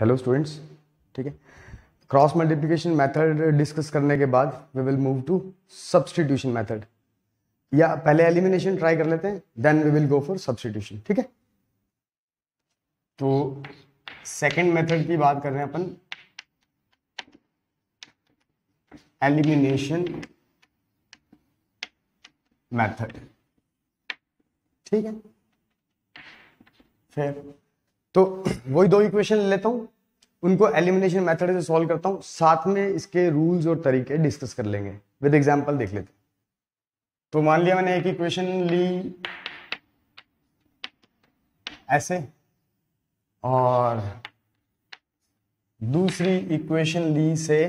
Hello students, ठीक है। Cross multiplication method discuss करने के बाद we will move to substitution method, या पहले एलिमिनेशन ट्राई कर लेते हैं, then we will go for substitution, ठीक है। तो सेकंड मेथड की बात कर रहे हैं अपन, एलिमिनेशन मेथड, ठीक है। फिर तो वही दो इक्वेशन लेता हूं, उनको एलिमिनेशन मेथड से सॉल्व करता हूं, साथ में इसके रूल्स और तरीके डिस्कस कर लेंगे, विद एग्जांपल देख लेते हैं। तो मान लिया मैंने एक इक्वेशन ली ऐसे, और दूसरी इक्वेशन ली से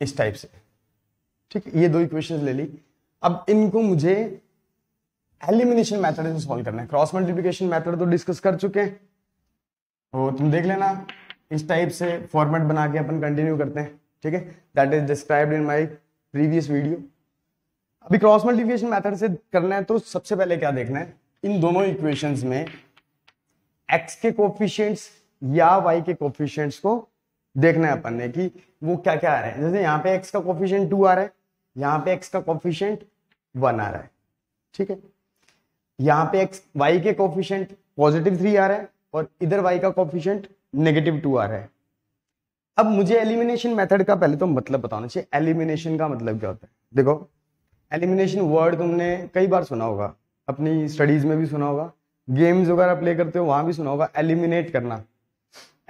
इस टाइप से, ठीक है। ये दो इक्वेशंस ले ली, अब इनको मुझे एलिमिनेशन मेथड से सॉल्व करना है। क्रॉस मल्टीप्लिकेशन मेथड तो डिस्कस कर चुके हैं, तो तुम देख लेना इस टाइप से फॉर्मेट बना के अपन कंटिन्यू करते हैं, ठीक है। That is described in my previous video. अभी क्रॉस मल्टीप्लिकेशन मेथड से करना है तो सबसे पहले क्या देखना है, इन दोनों इक्वेशंस में एक्स के कोफिशिएंट्स या वाई के कोफिशिएंट्स को देखना है अपन ने कि वो क्या क्या आ रहे हैं। जैसे यहाँ पे एक्स का कोफिशिएंट 2 आ रहा है, यहाँ पे एक्स का कोफिशिएंट 1 आ रहा है, ठीक है। यहाँ पे एक्स वाई के कोफिशिएंट पॉजिटिव 3 आ रहा है, और इधर y का कोफिशिएंट -2 आ रहा है। अब मुझे एलिमिनेशन मेथड का पहले तो मतलब बताना चाहिए, एलिमिनेशन का मतलब क्या होता है। देखो, एलिमिनेशन वर्ड तुमने कई बार सुना होगा, अपनी स्टडीज में भी सुना होगा, गेम्स वगैरह प्ले करते हो वहां भी सुना होगा। एलिमिनेट करना,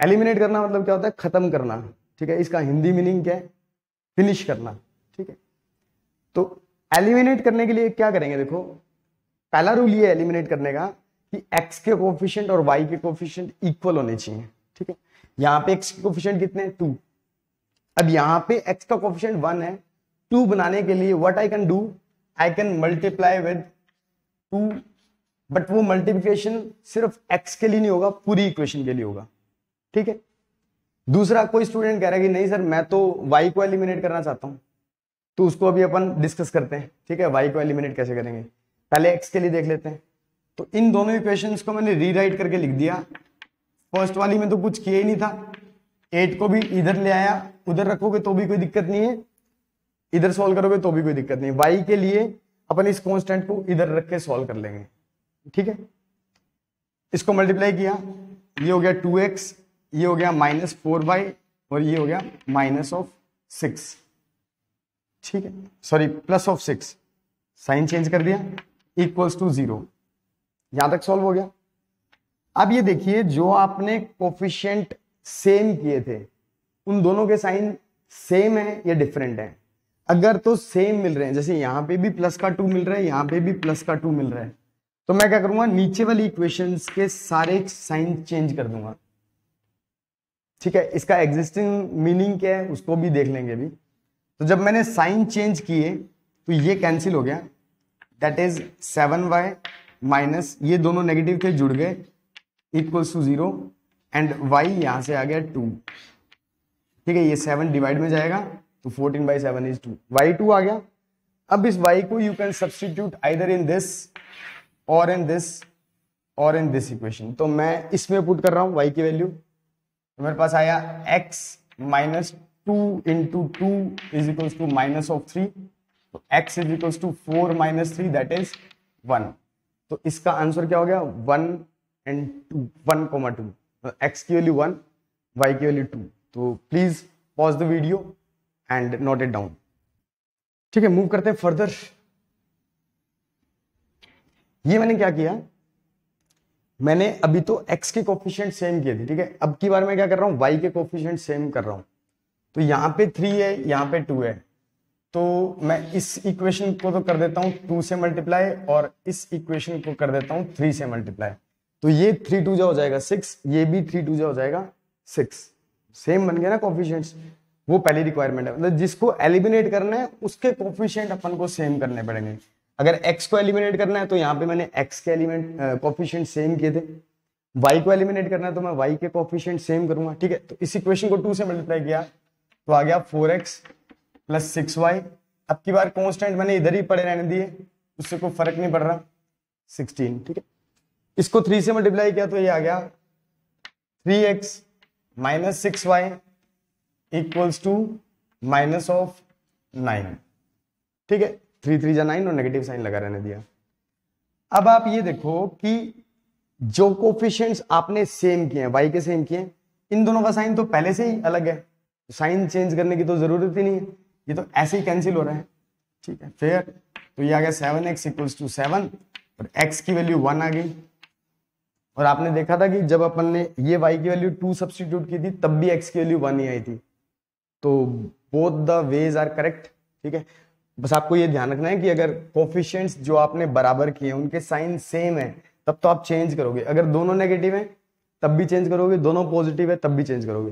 एलिमिनेट करना मतलब क्या होता है, खत्म करना, ठीक है। इसका हिंदी मीनिंग क्या है, फिनिश करना, ठीक है। तो एलिमिनेट करने के लिए क्या करेंगे, देखो पहला रूल ये एलिमिनेट करने का कि x के कोफिशिएंट और y के कोफिशिएंट इक्वल होने चाहिए, ठीक है। यहाँ पे x के कोफिशिएंट कितने हैं, 2। अब यहाँ पे x का कोफिशिएंट 1 है, 2 बनाने के लिए what I can do, I can multiply with 2, but वो मल्टीप्लिकेशन सिर्फ x के लिए नहीं होगा, पूरी इक्वेशन के लिए होगा, ठीक है। दूसरा, कोई स्टूडेंट कह रहा है कि नहीं सर मैं तो y को एलिमिनेट करना चाहता हूँ, तो उसको अभी अपन डिस्कस करते हैं, ठीक है। y को एलिमिनेट कैसे करेंगे, पहले x के लिए देख लेते हैं। तो इन दोनों इक्वेशंस को मैंने रीराइट करके लिख दिया। फर्स्ट वाली में तो कुछ किया ही नहीं था, 8 को भी इधर ले आया, उधर रखोगे तो भी कोई दिक्कत नहीं है, इधर सॉल्व करोगे तो भी कोई दिक्कत नहीं है। y के लिए अपन इस कांस्टेंट को इधर रख के सॉल्व कर लेंगे, ठीक है। इसको मल्टीप्लाई किया, ये हो गया 2x, ये हो गया -4y, और ये हो गया -6, ठीक है, सॉरी +6। साइन चेंज कर दिया, =0, यहां तक सॉल्व हो गया। अब ये देखिए, जो आपने कोफिशिएंट सेम किए थे उन दोनों के साइन सेम है या डिफरेंट है। अगर तो सेम मिल रहे हैं, जैसे यहाँ पे भी +2 मिल रहा है, यहाँ पे भी +2 मिल रहा है, तो मैं क्या करूंगा, नीचे वाली इक्वेशंस के सारे साइन चेंज कर दूंगा, ठीक है। इसका एग्जिस्टिंग मीनिंग क्या है उसको भी देख लेंगे अभी। तो जब मैंने साइन चेंज किए तो ये कैंसिल हो गया, दैट इज 7y माइनस, ये दोनों नेगेटिव थे जुड़ गए, =0, एंड y यहां से आ गया 2, ठीक है। ये 7 डिवाइड में जाएगा तो 14/7 इज 2, y2 आ गया। अब इस y को you can substitute either in this or in this or in this equation, तो मैं इसमें पुट कर रहा हूं y की वैल्यू, तो मेरे पास आया x -2 × 2 इज इक्वल्स टू -3, तो x is equals to 4 - 3, that is 1। तो इसका आंसर क्या हो गया, 1 एंड 2, 1,2, x की वैल्यू 1, y की वैल्यू 2। तो please pause the video and note it down, ठीक है। मूव करते हैं फर्दर। ये मैंने क्या किया, मैंने अभी तो x के कोफिशिएंट सेम किए थे, ठीक है। अब की बार मैं क्या कर रहा हूं, y के कोफिशिएंट सेम कर रहा हूं। तो यहाँ पे 3 है, यहाँ पे 2 है, तो मैं इस इक्वेशन को तो कर देता हूँ 2 से मल्टीप्लाई, और इस इक्वेशन को कर देता हूँ 3 से मल्टीप्लाई। तो ये 3×2 जा हो जाएगा 6, ये भी 3×2 जा हो जाएगा 6, सेम बन गया ना कोफिशिएंट्स। वो पहली रिक्वायरमेंट है, मतलब जिसको एलिमिनेट करना है उसके कोफिशिएंट अपन को सेम करने पड़ेंगे। अगर x को एलिमिनेट करना है तो यहाँ पे मैंने x के कोफिशिएंट सेम किए थे, y को एलिमिनेट करना है तो मैं y के कोफिशिएंट सेम करूंगा, ठीक है। तो इस इक्वेशन को 2 से मल्टीप्लाई किया तो आ गया 4x + 6y। अब की बार कांस्टेंट मैंने इधर ही पड़े रहने दिए, उससे कोई फर्क नहीं पड़ रहा, 16, ठीक है। इसको 3 से मल्टीप्लाई किया तो ये आ गया 3x minus 6y equals to minus of 9। ठीक है, 3 जा 9 और नेगेटिव साइन लगा रहने दिया। अब आप ये देखो कि जो कोफिशिएंट्स आपने सेम किए हैं, y के सेम किए हैं, इन दोनों का साइन तो पहले से ही अलग है, साइन चेंज करने की तो जरूरत ही नहीं है, ये तो ऐसे ही कैंसिल हो रहा है। ठीक है, फेयर। तो ये आ गया 7x इक्वल्स टू 7 और x की वैल्यू 1 आ गई। और आपने देखा था कि जब अपन ने ये y की वैल्यू 2 सब्सटीट्यूट की थी तब भी x की वैल्यू 1 ही आई थी। तो both the ways are correct. ठीक है, बस आपको ये ध्यान रखना है कि अगर कोफिशिएंट्स जो आपने बराबर किए उनके साइन सेम है तब तो आप चेंज करोगे, अगर दोनों नेगेटिव हैं तब भी चेंज करोगे, दोनों पॉजिटिव है तब भी चेंज करोगे,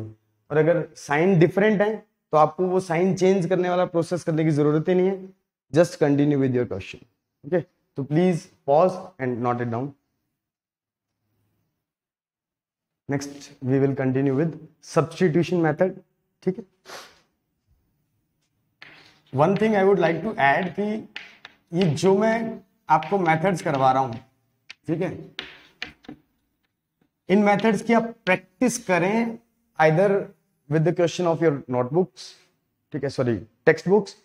और अगर साइन डिफरेंट है तो आपको वो साइन चेंज करने वाला प्रोसेस करने की जरूरत ही नहीं है। Just continue with your question. Okay, तो please pause and note it down. Next we will continue with substitution method. ठीक है, one thing I would like to add कि ये जो मैं आपको मेथड्स करवा रहा हूं, ठीक है, इन मेथड्स की आप प्रैक्टिस करें either with the question of your notebooks, ठीक है, सॉरी टेक्स्ट बुक्स,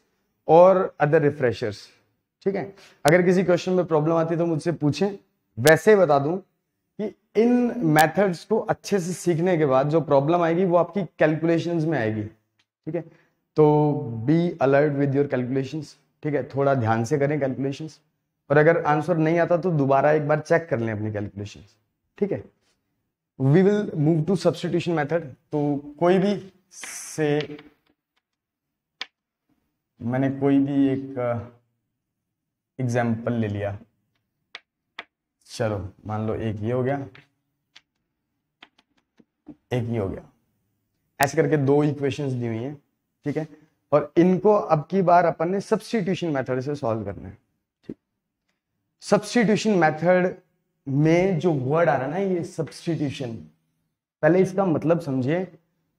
और अदर रिफ्रेशर्स। ठीक है, अगर किसी क्वेश्चन में प्रॉब्लम आती है तो मुझसे पूछें। वैसे बता दूं कि इन मेथड्स को अच्छे से सीखने के बाद जो प्रॉब्लम आएगी वो आपकी कैलकुलेशंस में आएगी। ठीक है, तो be alert with your calculations. ठीक है, थोड़ा ध्यान से करें कैलकुलेशंस, और अगर आंसर नहीं आता तो दोबारा एक बार चेक कर लें अपनी कैलकुलेशंस। ठीक है, we will move to substitution method. तो कोई भी से मैंने कोई भी एक एग्जाम्पल ले लिया, चलो मान लो एक ये हो गया, एक ये हो गया, ऐसे करके दो इक्वेशंस दी हुई हैं। ठीक है, और इनको अब की बार अपन ने सब्स्टिट्यूशन मेथड से सॉल्व करना है। ठीक, सब्स्टिट्यूशन मेथड में जो वर्ड आ रहा है ना, ये सब्स्टिट्यूशन, पहले इसका मतलब समझिए,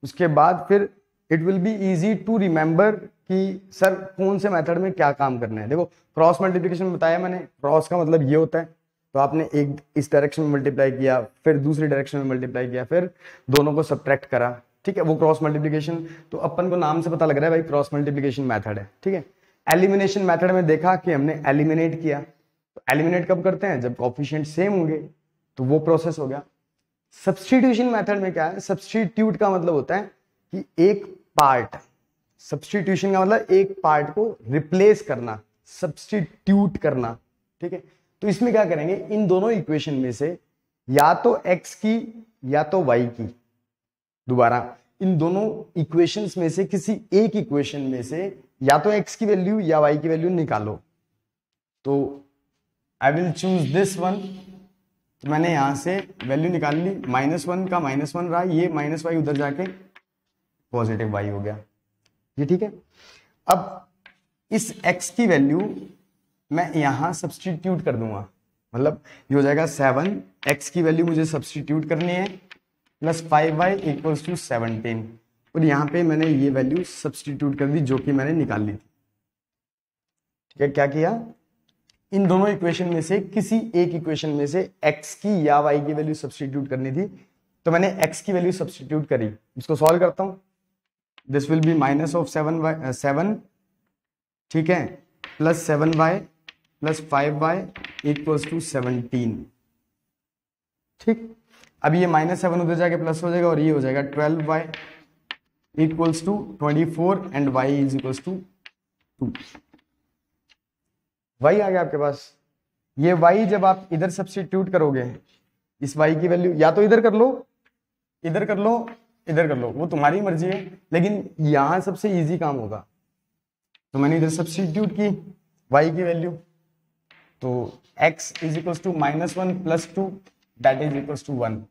उसके बाद फिर it will be easy to remember कि सर कौन से मेथड में क्या काम करना है। देखो, क्रॉस मल्टीप्लिकेशन बताया मैंने, क्रॉस का मतलब ये होता है, तो आपने एक इस डायरेक्शन में मल्टीप्लाई किया, फिर दूसरी डायरेक्शन में मल्टीप्लाई किया, फिर दोनों को सब्ट्रैक्ट करा। ठीक है, वो क्रॉस मल्टीप्लिकेशन। तो अपन को नाम से पता लग रहा है भाई क्रॉस मल्टीप्लिकेशन मेथड है। ठीक है, एलिमिनेशन मेथड में देखा कि हमने एलिमिनेट किया, तो एलिमिनेट कब करते हैं जब कोफिशिएंट सेम होंगे, तो वो प्रोसेस हो गया। सब्स्टिट्यूशन मेथड में क्या है, सब्स्टिट्यूट का मतलब होता है कि एक पार्ट, सब्स्टिट्यूशन का मतलब एक पार्ट को रिप्लेस करना, सब्स्टिट्यूट करना। ठीक है, तो इसमें क्या करेंगे, इन दोनों इक्वेशन में से या तो एक्स की या तो वाई की, दोबारा इन दोनों इक्वेशंस में से किसी एक इक्वेशन में से या तो एक्स की वैल्यू या वाई की वैल्यू निकालो। तो I will choose this one. तो मैंने यहां से वैल्यू निकाल ली, -1 का -1 रहा, ये -y उधर जाके पॉजिटिव वाई हो गया ये। ठीक है, अब इस एक्स की वैल्यू मैं यहां सब्स्टिट्यूट कर दूंगा, मतलब ये हो जाएगा 7, एक्स की वैल्यू मुझे सब्स्टिट्यूट करनी है, प्लस 5y इक्वल्स टू 17, और यहाँ पे मैंने ये वैल्यू सब्स्टिट्यूट कर दी जो कि मैंने निकाल ली थी। ठीक है, क्या किया, इन दोनों इक्वेशन में से किसी एक इक्वेशन में से x की या y की वैल्यू सब्स्टिट्यूट करनी थी, तो मैंने x की वैल्यू सब्स्टिट्यूट करी। इसको सॉल्व करता हूँ, दिस विल बी -7 ठीक है, plus 7y plus 5y equals to 17। ठीक, अब ये -7 उधर जाके प्लस हो जाएगा और ये हो जाएगा 12y equals to 24 and y is equals to 2। y आ गया आपके पास। ये y जब आप इधर सब्स्टिट्यूट करोगे, इस y की वैल्यू या तो इधर कर लो, इधर कर लो, इधर कर लो, वो तुम्हारी मर्जी है, लेकिन यहां सबसे इजी काम होगा। तो मैंने इधर सब्स्टिट्यूट की y की वैल्यू, तो x is equals to -1 plus 2 that is equals to 1।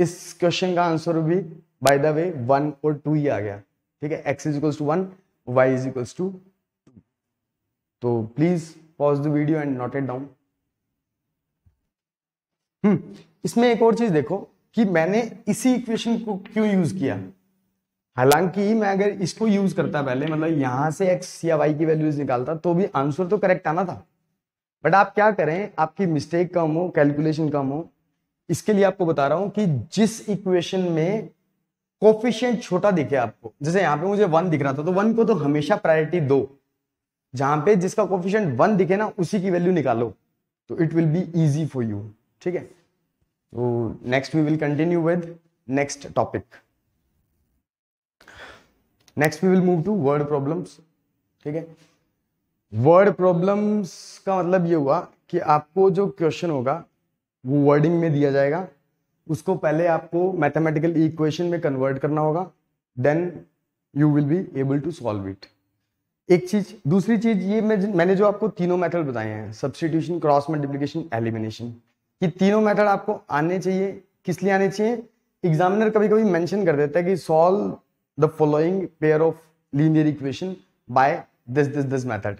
इस क्वेश्चन का आंसर भी बाय द वे 1 और 2 ही आ गया। ठीक है, x is equals to 1, y is equals to 2। तो please pause the video and note it down. इसमें एक और चीज देखो कि मैंने इसी इक्वेशन को क्यों यूज किया। हालांकि मैं अगर इसको यूज करता पहले, मतलब यहां से x या y की वैल्यूज निकालता, तो भी आंसर तो करेक्ट आना था। बट आप क्या करें, आपकी मिस्टेक कम हो, कैलकुलेशन कम हो, इसके लिए आपको बता रहा हूं कि जिस इक्वेशन में कोफिशिएंट छोटा दिखे आपको, जैसे यहाँ पे मुझे 1 दिख रहा था, तो 1 को तो हमेशा प्रायोरिटी दो, जहां पे जिसका कोफिशिएंट 1 दिखे ना उसी की वैल्यू निकालो, तो it will be easy for you. ठीक है, तो next we will continue with next topic. Next we will move to word problems. ठीक है, वर्ड प्रॉब्लम्स का मतलब ये हुआ कि आपको जो क्वेश्चन होगा वो वर्डिंग में दिया जाएगा, उसको पहले आपको मैथमेटिकल इक्वेशन में कन्वर्ट करना होगा, then you will be able to solve it. एक चीज, दूसरी चीज ये मैंने जो आपको तीनों मेथड बताए हैं, सब्स्टिट्यूशन, क्रॉस मल्टीप्लिकेशन, एलिमिनेशन, ये तीनों मेथड आपको आने चाहिए। किस लिए आने चाहिए? एग्जामिनर कभी कभी मेंशन कर देता है कि solve the following pair of linear equation by this this this method,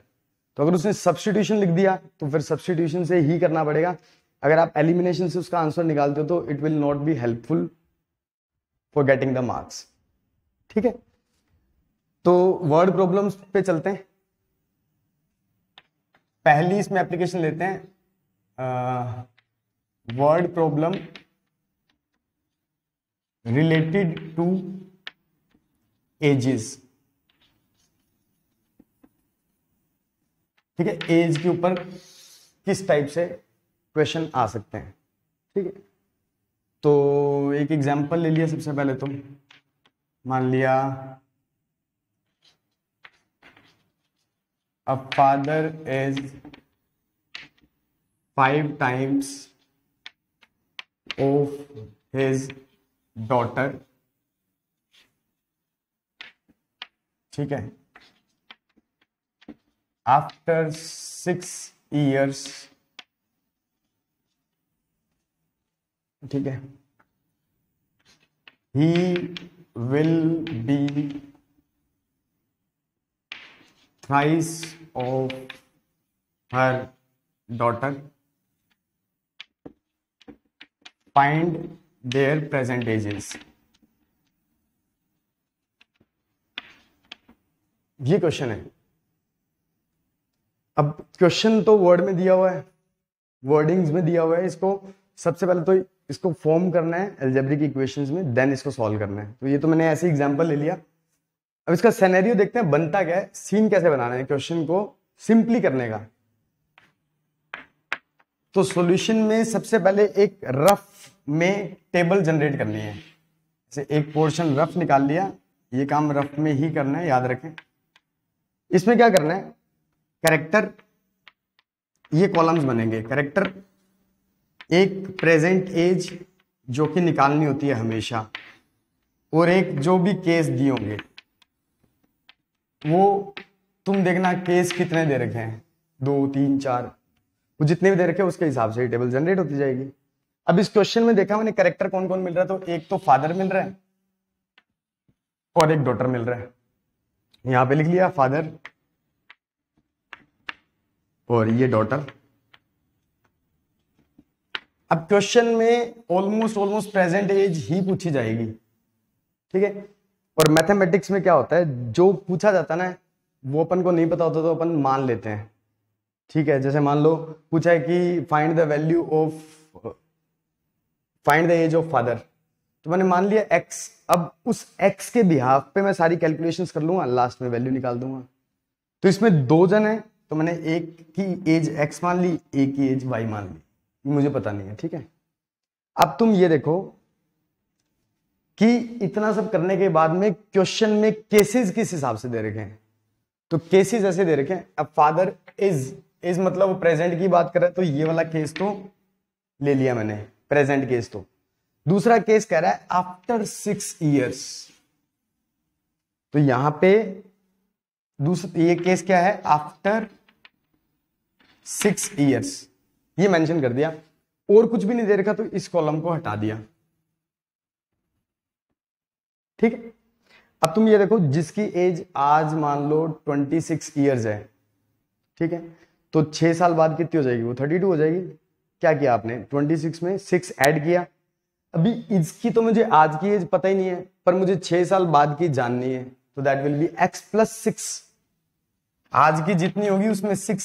तो अगर उसने सब्स्टिट्यूशन लिख दिया तो फिर सब्स्टिट्यूशन से ही करना पड़ेगा। अगर आप एलिमिनेशन से उसका आंसर निकालते हो तो it will not be helpful for getting the marks. ठीक है, तो वर्ड प्रॉब्लम्स पे चलते हैं। पहली इसमें एप्लीकेशन लेते हैं word problem related to ages. ठीक है, एज के ऊपर किस टाइप से क्वेश्चन आ सकते हैं। ठीक है, तो एक एग्जांपल ले लिया। सबसे पहले तो मान लिया a father is 5 times of his daughter. ठीक है, आफ्टर 6 ईयर्स। ठीक है, he will be thrice of her daughter, find their present ages. ये क्वेश्चन है। अब क्वेश्चन तो वर्ड में दिया हुआ है, वर्डिंग्स में दिया हुआ है, इसको सबसे पहले तो इसको फॉर्म करना है एल्जेब्रिक इक्वेशंस में, देन इसको सॉल्व करना है। तो ये तो मैंने ऐसे एग्जांपल ले लिया। अब इसका सिनेरियो देखते हैं बनता क्या है, सीन कैसे बनाना है क्वेश्चन को सिंपली करने का। तो सॉल्यूशन में सबसे पहले एक रफ में टेबल जनरेट करनी है, जैसे एक पोर्शन रफ निकाल लिया, ये काम रफ में ही करना है, याद रखें। इसमें क्या करना है, कैरेक्टर, ये कॉलम्स बनेंगे, कैरेक्टर, एक प्रेजेंट एज जो कि निकालनी होती है हमेशा, और एक जो भी केस दिए होंगे वो तुम देखना केस कितने दे रखे हैं, 2, 3, 4, वो जितने भी दे रखे हैं उसके हिसाब से टेबल जनरेट होती जाएगी। अब इस क्वेश्चन में देखा मैंने कैरेक्टर कौन कौन मिल रहा है, तो एक तो फादर मिल रहा है और एक डॉटर मिल रहा है। यहां पे लिख लिया फादर और ये डॉटर। अब क्वेश्चन में ऑलमोस्ट प्रेजेंट एज ही पूछी जाएगी। ठीक है, और मैथमेटिक्स में क्या होता है, जो पूछा जाता है ना वो अपन को नहीं पता होता तो अपन मान लेते हैं। ठीक है, जैसे मान लो पूछा है कि find the age of father, तो मैंने मान लिया x। अब उस x के बिहाफ पे मैं सारी कैलकुलेशंस कर लूंगा, लास्ट में वैल्यू निकाल दूंगा। तो इसमें 2 जन है, तो मैंने एक की एज x मान ली, एक की एज y मान ली, मुझे पता नहीं है। ठीक है, अब तुम ये देखो कि इतना सब करने के बाद में क्वेश्चन में केसेस किस हिसाब से दे रखे हैं, तो केसेस ऐसे दे रखे हैं। अब फादर इज मतलब वो प्रेजेंट की बात कर रहा है, तो ये वाला केस तो ले लिया मैंने, प्रेजेंट केस। तो दूसरा केस कह रहा है आफ्टर 6 ईयर्स, तो यहां पे ये केस क्या है, आफ्टर 6 ईयर्स, ये मेंशन कर दिया और कुछ भी नहीं दे रखा, तो इस कॉलम को हटा दिया। ठीक है, अब तुम ये देखो जिसकी एज आज मान लो 26 ईयर्स है, ठीक है, तो 6 साल बाद कितनी हो जाएगी वो, 32 हो जाएगी। क्या किया आपने, 26 में 6 ऐड किया। अभी इसकी तो मुझे आज की एज पता ही नहीं है, पर मुझे 6 साल बाद की जाननी है, तो दैट विल बी x + 6। आज की जितनी होगी उसमें 6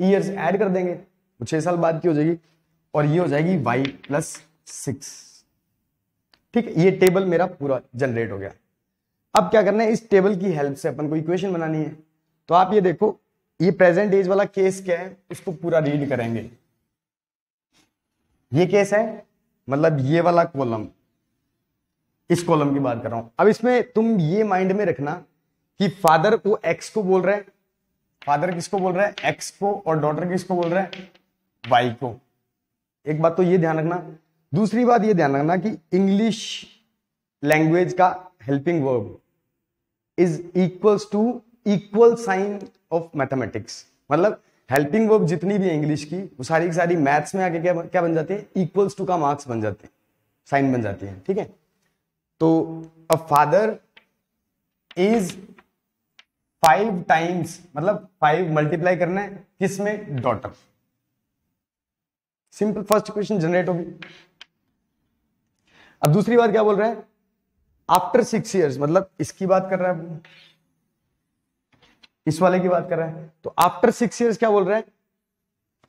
ईयर्स ऐड कर देंगे, 6 साल बाद की हो जाएगी, और ये हो जाएगी y प्लस 6। ठीक है, ये टेबल मेरा पूरा जनरेट हो गया। अब क्या करना है, इस टेबल की हेल्प से अपन को इक्वेशन बनानी है। तो आप ये देखो, ये प्रेजेंट एज वाला केस क्या है, इसको पूरा रीड करेंगे। ये केस है, मतलब ये वाला कॉलम, इस कॉलम की बात कर रहा हूं। अब इसमें तुम ये माइंड में रखना कि फादर को एक्स को बोल रहे हैं, फादर किसको बोल रहे हैं, एक्स को, और डॉटर किसको बोल रहे हैं, वाई को। एक बात तो ये ध्यान रखना। दूसरी बात ये ध्यान रखना कि इंग्लिश लैंग्वेज का helping verb is equals to equal sign of mathematics. मतलब हेल्पिंग वर्ब जितनी भी है इंग्लिश की, वो सारी की सारी मैथ्स में आके क्या बन जाते हैं, इक्वल्स टू का मार्क्स बन जाते हैं, साइन बन जाती है। ठीक है, तो अ फादर इज 5 टाइम्स, मतलब 5 मल्टीप्लाई करना है किसमें, daughter. Simple first equation generate होगी। अब दूसरी बात क्या बोल रहा है, आफ्टर 6 ईयर्स, मतलब इसकी बात कर रहा है, इस वाले की बात कर रहा है। तो आफ्टर 6 ईयर्स क्या बोल रहा है,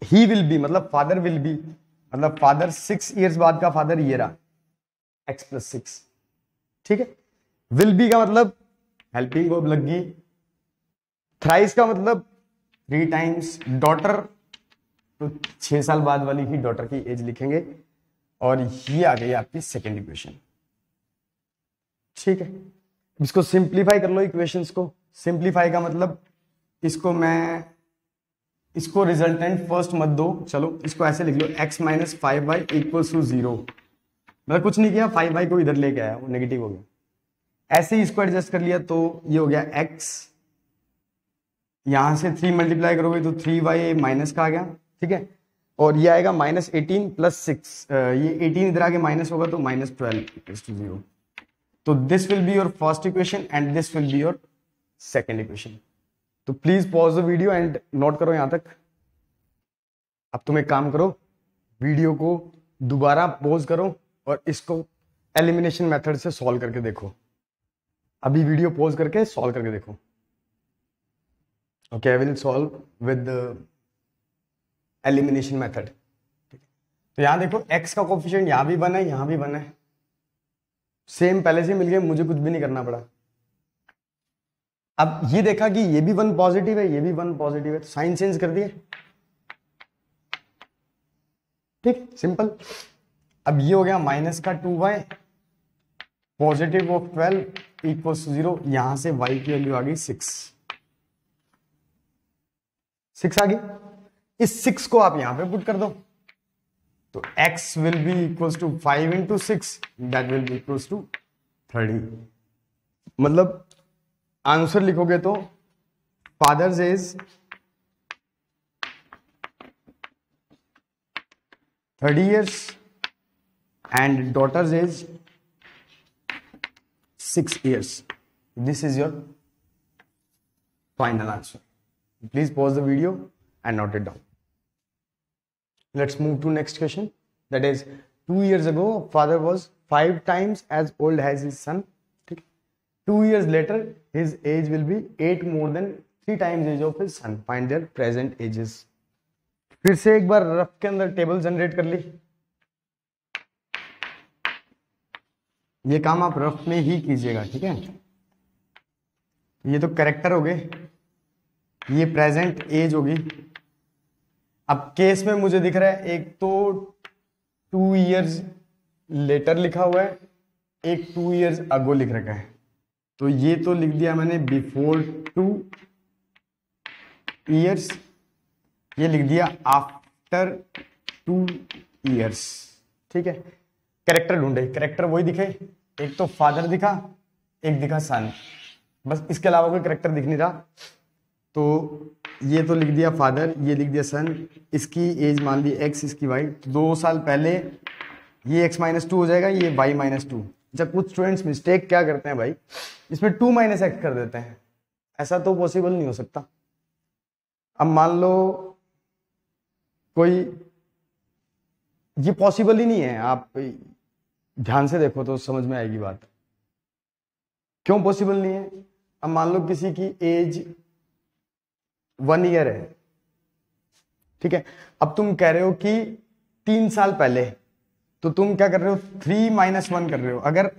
ही विल बी, मतलब फादर विल बी, मतलब फादर 6 ईयर्स बाद का फादर ये रहा, एक्स प्लस 6। ठीक है, विल बी का मतलब हेल्पिंग वर्ब लग गई, थ्राइस का मतलब 3 टाइम्स, डॉटर तो 6 साल बाद वाली ही डॉटर की एज लिखेंगे, और ये आ गई आपकी सेकेंड इक्वेशन। ठीक है, इसको सिंप्लीफाई कर लो, इक्वेशंस को। सिंप्लीफाई का मतलब इसको रिजल्टेंट फर्स्ट मत दो, चलो इसको ऐसे लिख लो, x minus 5y equals to 0। मतलब कुछ नहीं किया, 5y को इधर लेके आया, वो नेगेटिव हो गया। ऐसे ही इसको एडजस्ट कर लिया, तो ये हो गया x, यहां से 3 मल्टीप्लाई करोगे तो 3y माइनस का आ गया। ठीक है, और ये आएगा माइनस 18 प्लस 6, ये 18 इधर आगे माइनस होगा तो माइनस 12 इक्वल्स टू 0। तो this will be your first equation and this will be your second equation. तो please pause the video and note करो यहां तक। अब तुम एक काम करो, वीडियो को दोबारा पॉज करो और इसको एलिमिनेशन मेथड से सॉल्व करके देखो। अभी वीडियो पॉज करके सॉल्व करके देखो। Okay, I will solve with elimination method. तो यहां देखो, x का कोफिशिएंट यहां भी बना है, यहां भी बना है, सेम पहले से मिल गया, मुझे कुछ भी नहीं करना पड़ा। अब ये देखा कि ये भी 1 पॉजिटिव है, ये भी 1 पॉजिटिव है, तो साइन चेंज कर दिए। ठीक, सिंपल। अब ये हो गया माइनस का 2y, positive of 12 equals to 0। यहां से y की वैल्यू आ गई 6 आ गई। इस 6 को आप यहां पे पुट कर दो, तो x will be equals to 5 into 6, that will be equals to 30। मतलब आंसर लिखोगे तो father's is 30 years and daughter's is 6 years. This is your final answer. Please pause the video and note it down. Let's move to next question, that is 2 years ago father was 5 times as old as his son. 2 years later, his age will be 8 more than 3 times age of his son. Find their present ages. फिर से एक बार rough के अंदर table generate कर ली। ये काम आप rough में ही कीजिएगा। ठीक है, ये तो कैरेक्टर हो गए, ये प्रेजेंट एज होगी। अब केस में मुझे दिख रहा है, एक तो 2 years later लिखा हुआ है, एक 2 years ago लिख रखा है। तो ये तो लिख दिया मैंने बिफोर 2 ईयर्स, ये लिख दिया आफ्टर 2 ईयर्स। ठीक है, कैरेक्टर ढूंढे, कैरेक्टर वही दिखे, एक तो फादर दिखा, एक दिखा सन, बस इसके अलावा कोई कैरेक्टर दिख नहीं रहा। तो ये तो लिख दिया फादर, ये लिख दिया सन, इसकी एज मान ली एक्स, इसकी वाई। 2 साल पहले ये x-2 हो जाएगा, ये y-2। जब कुछ स्टूडेंट्स मिस्टेक क्या करते हैं भाई, इसमें 2 - x कर देते हैं, ऐसा तो पॉसिबल नहीं हो सकता। अब मान लो कोई, ये पॉसिबल ही नहीं है, आप ध्यान से देखो तो समझ में आएगी बात क्यों पॉसिबल नहीं है। अब मान लो किसी की एज 1 ईयर है। ठीक है, अब तुम कह रहे हो कि 3 साल पहले तो तुम क्या कर रहे हो, 3 - 1 कर रहे हो। अगर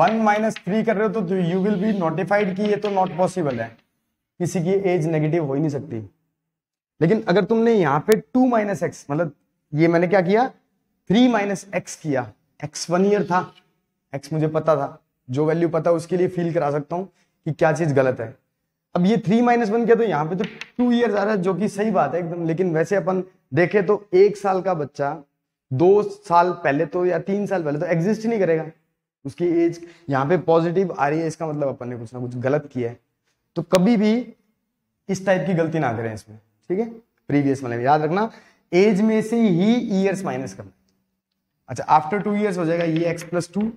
1 - 3 कर रहे हो तो यू विल बी नोटिफाइड कि ये तो नॉट पॉसिबल है, किसी की एज नेगेटिव हो ही नहीं सकती। लेकिन अगर तुमने यहाँ पे 2 - x, मतलब ये मैंने क्या किया, 3 - x किया। x 1 ईयर था, x मुझे पता था, जो वैल्यू पता उसके लिए फील करा सकता हूँ कि क्या चीज गलत है। अब ये 3 - 1 किया तो यहाँ पे तो 2 ईयर आ रहा है, जो कि सही बात है एकदम। लेकिन वैसे अपन देखें तो 1 साल का बच्चा 2 साल पहले तो या 3 साल पहले तो एग्जिस्ट ही नहीं करेगा, उसकी एज यहाँ पे पॉजिटिव आ रही है, इसका मतलब अपन ने कुछ ना कुछ गलत किया है। तो कभी भी इस टाइप की गलती ना करें इसमें, ठीक है। प्रीवियस वाले में याद रखना, एज में से ही ईयर्स माइनस करना। अच्छा, आफ्टर 2 ईयर्स हो जाएगा ये x + 2,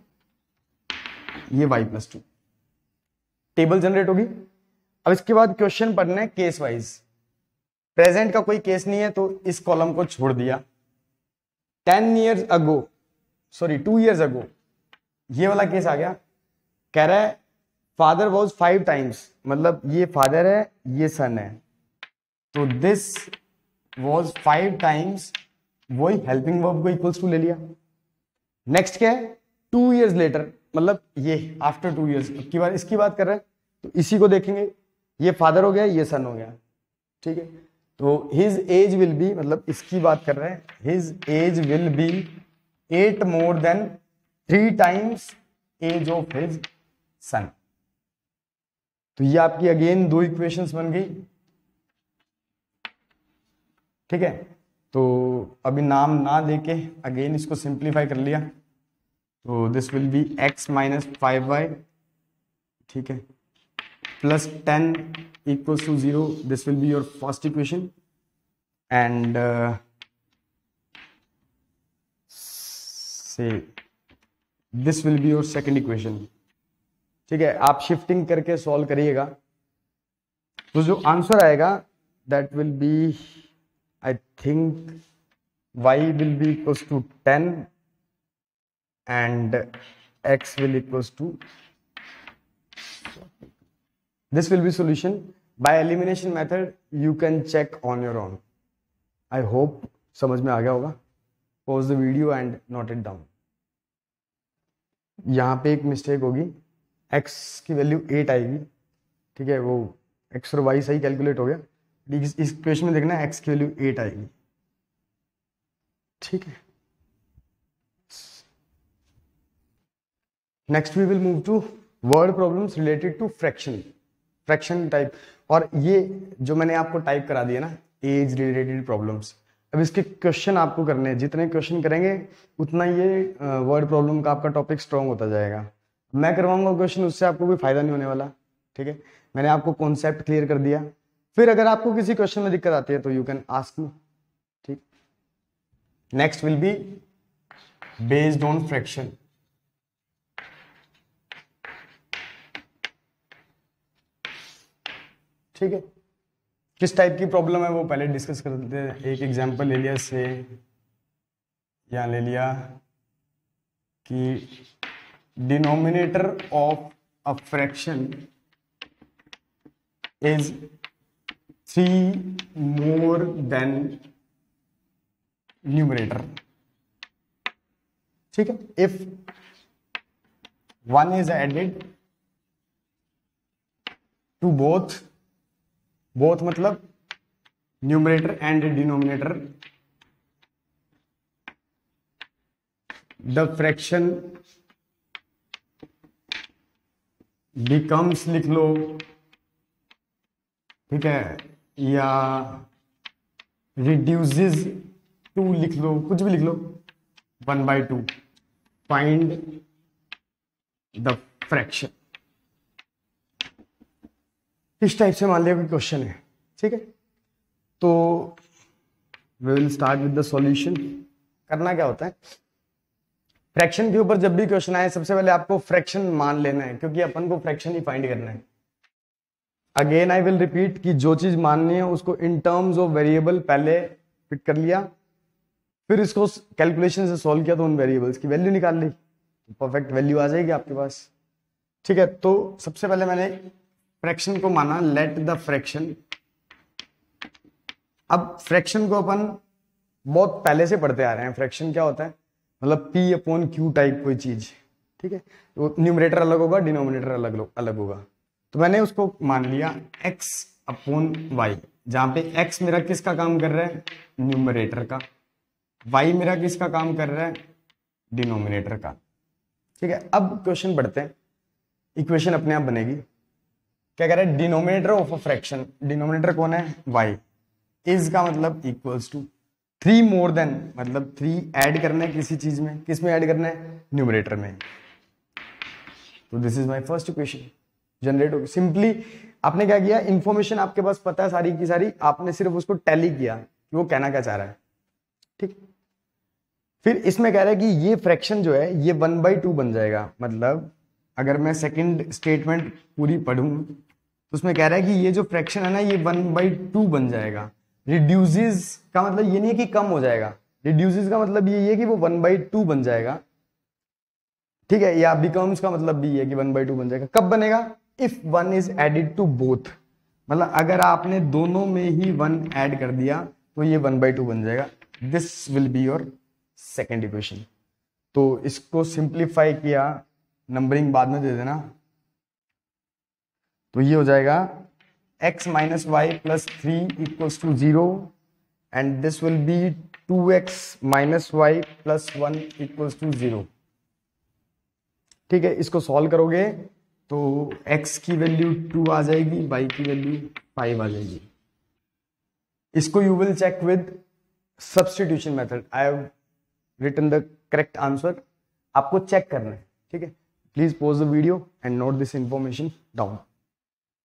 ये y + 2, टेबल जनरेट होगी। अब इसके बाद क्वेश्चन पढ़ना है केस वाइज। प्रेजेंट का कोई केस नहीं है तो इस कॉलम को छोड़ दिया। 2 ईयर्स अगो ये वाला केस आ गया। कह रहा है फादर वॉज 5 टाइम्स, मतलब ये फादर है ये सन है, तो दिस वॉज 5 टाइम्स, वही हेल्पिंग वर्ब को इक्वल्स टू ले लिया। नेक्स्ट क्या है, 2 ईयर्स लेटर, मतलब ये आफ्टर 2 ईयर्स इसकी बात कर रहे हैं तो इसी को देखेंगे। ये फादर हो गया, ये सन हो गया, ठीक है। तो हिज एज विल बी, मतलब इसकी बात कर रहे हैं, his age will be 8 more than 3 times age of his son. तो ये आपकी अगेन 2 इक्वेशंस बन गई, ठीक है। तो अभी नाम ना देके अगेन इसको सिंप्लीफाई कर लिया, तो this will B x - 5y, ठीक है, +10 = 0। This will be your first equation and से this will be your second equation, ठीक है। आप शिफ्टिंग करके सॉल्व करिएगा तो जो आंसर आएगा that will be, I think y will be equals to 10 and x will equals to, this will be solution by elimination method. You can check on your own. I hope समझ में आ गया होगा। Pause the video and note it down। यहाँ पे एक mistake होगी, x की वैल्यू 8 आएगी, ठीक है। वो x और y सही कैलकुलेट हो गया, इस क्वेश्चन में देखना x की वैल्यू 8 आएगी, ठीक है। Next we will move to word problems related to fraction type. और ये जो मैंने आपको टाइप करा दिया ना, एज रिलेटेड प्रॉब्लम्स, अब इसके क्वेश्चन आपको करने हैं। जितने क्वेश्चन करेंगे उतना ये वर्ड प्रॉब्लम का आपका टॉपिक स्ट्रॉन्ग होता जाएगा। मैं करवाऊंगा क्वेश्चन, उससे आपको कोई फायदा नहीं होने वाला, ठीक है। मैंने आपको कॉन्सेप्ट क्लियर कर दिया, फिर अगर आपको किसी क्वेश्चन में दिक्कत आती है तो यू कैन आस्क मी, ठीक। Next will be based on fraction. ठीक है, किस टाइप की प्रॉब्लम है वो पहले डिस्कस कर लेते हैं। एक एग्जांपल ले लिया, से यहाँ ले लिया कि denominator of a fraction is 3 more than numerator, ठीक है। If 1 is added to both मतलब numerator and denominator, the fraction becomes लिख लो, ठीक है, या रिड्यूसेस टू लिख लो, कुछ भी लिख लो, 1/2। फाइंड द फ्रैक्शन, इस टाइप से मान लिया कोई क्वेश्चन है, ठीक है। तो we will start with the solution. करना क्या होता है, फ्रैक्शन के ऊपर जब भी क्वेश्चन आए सबसे पहले आपको फ्रैक्शन मान लेना है, क्योंकि अपन को फ्रैक्शन ही फाइंड करना है। अगेन आई विल रिपीट कि जो चीज माननी है उसको इन टर्म्स ऑफ वेरिएबल पहले पिक कर लिया, फिर इसको कैलकुलेशन से सॉल्व किया तो उन वेरिएबल्स की वैल्यू निकाल ली, परफेक्ट वैल्यू आ जाएगी आपके पास, ठीक है। तो सबसे पहले मैंने फ्रैक्शन को माना, लेट द फ्रैक्शन। अब फ्रैक्शन को अपन बहुत पहले से पढ़ते आ रहे हैं। फ्रैक्शन क्या होता है, मतलब पी अपॉन क्यू टाइप कोई चीज, ठीक है। तो न्यूमरेटर अलग होगा, डिनोमिनेटर अलग होगा। तो मैंने उसको मान लिया एक्स अपॉन वाई, जहाँ पे एक्स मेरा किसका काम कर रहा है, न्यूमरेटर का, वाई मेरा किसका काम कर रहा है, डिनोमिनेटर का, ठीक है। अब क्वेश्चन बढ़ते हैं, इक्वेशन अपने आप बनेगी। क्या कह रहा है, denominator of a fraction, denominator कौन है, वाई, इज का मतलब equals to, three more than मतलब थ्री ऐड करना है किसी चीज में, किस में ऐड करना है, न्यूमरेटर में। तो this is my first equation generate हो। सिंपली आपने क्या किया, इंफॉर्मेशन आपके पास पता है सारी की सारी, आपने सिर्फ उसको टैली किया कि वो कहना क्या चाह रहा है, ठीक। फिर इसमें कह रहा है कि ये फ्रैक्शन जो है ये 1/2 बन जाएगा, मतलब अगर मैं सेकंड स्टेटमेंट पूरी पढ़ूं तो उसमें कह रहा है कि ये जो फ्रैक्शन है ना ये 1/2 बन जाएगा। रिड्यूसेस का मतलब ये नहीं है कि कम हो जाएगा, रिड्यूसेस का मतलब ये है कि वो 1/2 बन जाएगा, ठीक है। या बिकम्स का मतलब भी है कि 1/2 बन जाएगा। कब बनेगा, if 1 is added to both, मतलब अगर आपने दोनों में ही 1 ऐड कर दिया तो ये 1/2 बन जाएगा। This will be your second equation. तो इसको सिंप्लीफाई किया, नंबरिंग बाद में दे देना, तो ये हो जाएगा x - y + 3 = 0 and this will be 2x - y + 1 = 0, ठीक है। इसको सॉल्व करोगे तो x की वैल्यू 2 आ जाएगी, y की वैल्यू 5 आ जाएगी। इसको you will check with substitution method. I have written the correct answer, आपको चेक करना है, ठीक है। Please pause the video and note this information down.